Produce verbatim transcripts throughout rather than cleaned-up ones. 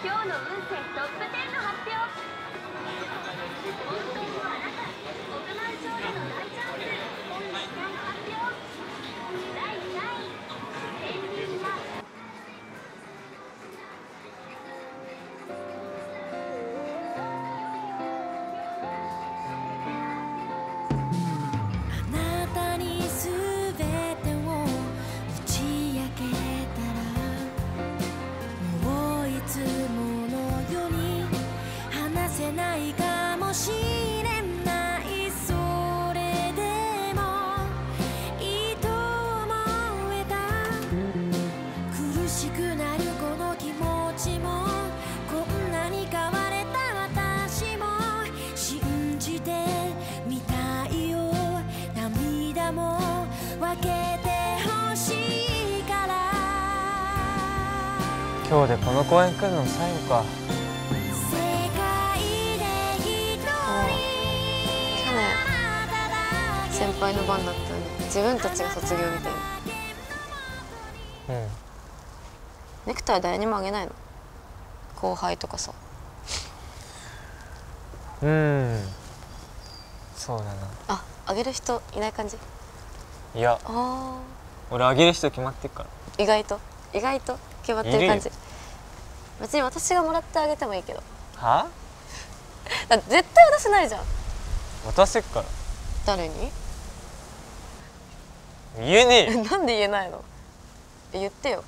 今日の運勢トップじゅうの発表。本当のあなた、億万長者の大チャンス。期待発表。だいにい、天秤座。あなたにすべてを打ち明けたら、もういつものように話せないかもしれない。それでもいいと思えた。苦しくなるこの気持ちも、こんなに変われた私も信じてみたいよ。涙も分けてほしいから。今日でこの公演来るの最後か。 先輩の番だったのに自分たちが卒業みたいな。うん、ネクタイ誰にもあげないの？後輩とかさ。うーん、そうだなあ。あげる人いない感じ？いや、あ俺あげる人決まってっから。意外と意外と決まってる感じ。別に私がもらってあげてもいいけど。はだって絶対渡せないじゃん。渡せっから。誰に？言えねえ。なんで言えないの？言ってよ。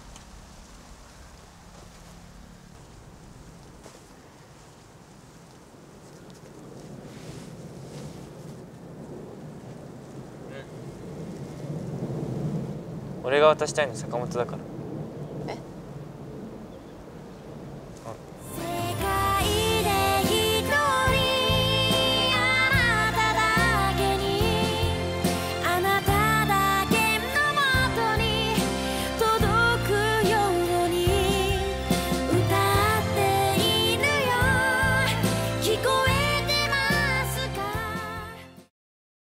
俺が渡したいの坂本だから。